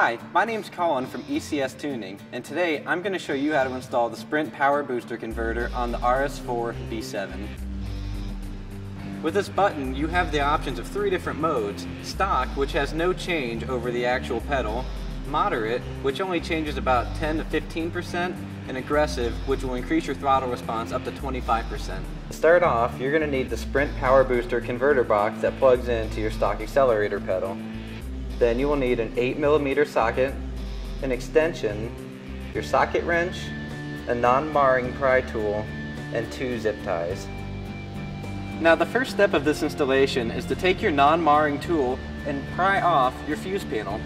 Hi, my name's Colin from ECS Tuning, and today I'm going to show you how to install the Sprint Power Booster Converter on the RS4-B7. With this button, you have the options of three different modes: stock, which has no change over the actual pedal; moderate, which only changes about 10 to 15%, and aggressive, which will increase your throttle response up to 25%. To start off, you're going to need the Sprint Power Booster Converter box that plugs into your stock accelerator pedal. Then you will need an 8mm socket, an extension, your socket wrench, a non-marring pry tool, and two zip ties. Now, the first step of this installation is to take your non-marring tool and pry off your fuse panel.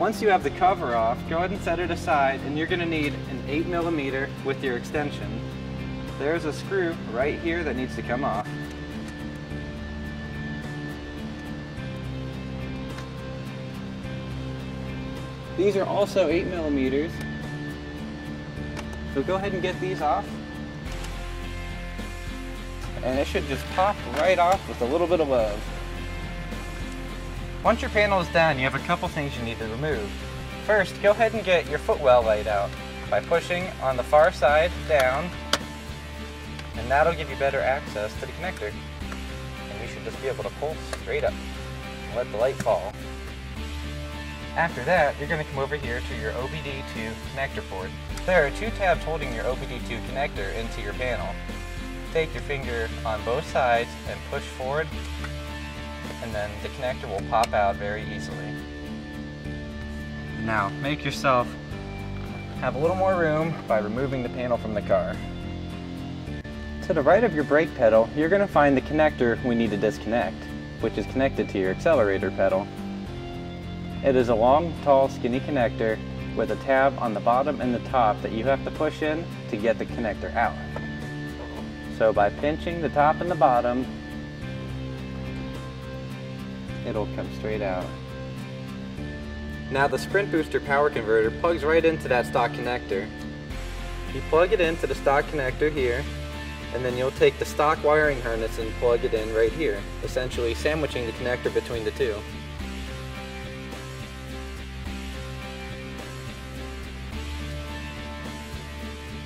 Once you have the cover off, go ahead and set it aside, and you're going to need an 8mm with your extension. There's a screw right here that needs to come off. These are also 8mm, so go ahead and get these off. And it should just pop right off with a little bit of love. Once your panel is down, you have a couple things you need to remove. First, go ahead and get your footwell light out by pushing on the far side down, and that'll give you better access to the connector. And you should just be able to pull straight up and let the light fall. After that, you're going to come over here to your OBD2 connector port. There are two tabs holding your OBD2 connector into your panel. Take your finger on both sides and push forward, and then the connector will pop out very easily. Now, make yourself have a little more room by removing the panel from the car. To the right of your brake pedal, you're going to find the connector we need to disconnect, which is connected to your accelerator pedal. It is a long, tall, skinny connector with a tab on the bottom and the top that you have to push in to get the connector out. So by pinching the top and the bottom, it'll come straight out. Now, the Sprint Booster Power Converter plugs right into that stock connector. You plug it into the stock connector here, and then you'll take the stock wiring harness and plug it in right here, essentially sandwiching the connector between the two.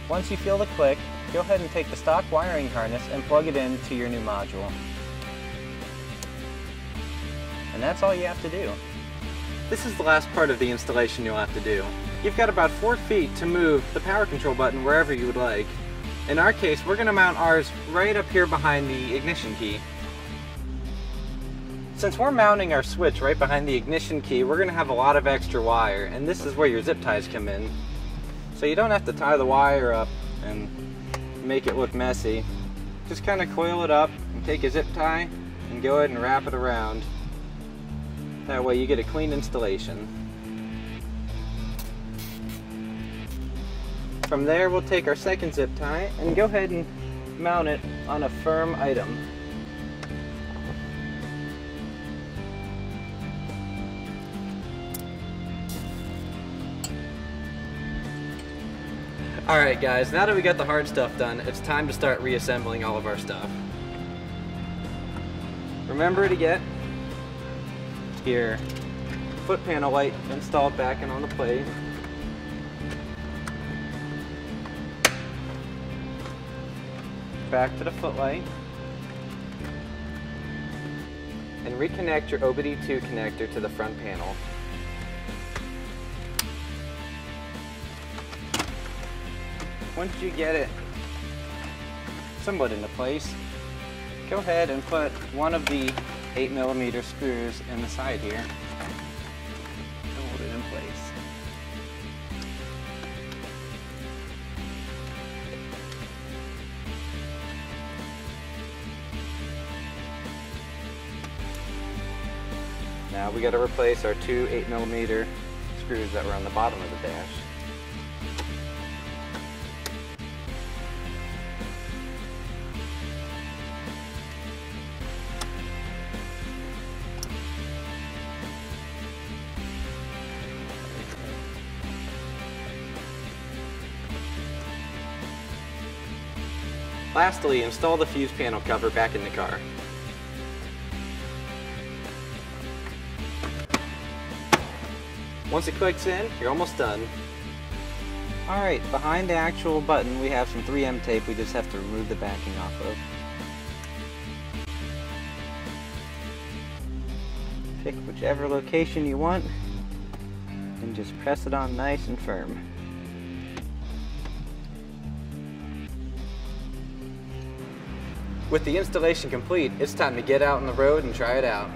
Once you feel the click, go ahead and take the stock wiring harness and plug it into your new module. And that's all you have to do. This is the last part of the installation you'll have to do. You've got about 4 feet to move the power control button wherever you would like. In our case, we're going to mount ours right up here behind the ignition key. Since we're mounting our switch right behind the ignition key, we're going to have a lot of extra wire, and this is where your zip ties come in. So you don't have to tie the wire up and make it look messy. Just kind of coil it up and take a zip tie and go ahead and wrap it around. That way you get a clean installation. From there, we'll take our second zip tie and go ahead and mount it on a firm item. Alright guys, now that we got the hard stuff done, it's time to start reassembling all of our stuff. Remember to get your foot panel light installed back in on the plate. Back to the footlight. And reconnect your OBD2 connector to the front panel. Once you get it somewhat into place, go ahead and put one of the 8mm screws in the side here and hold it in place. Now we got to replace our two 8mm screws that were on the bottom of the dash. Lastly, install the fuse panel cover back in the car. Once it clicks in, you're almost done. Alright, behind the actual button we have some 3M tape we just have to remove the backing off of. Pick whichever location you want and just press it on nice and firm. With the installation complete, it's time to get out on the road and try it out.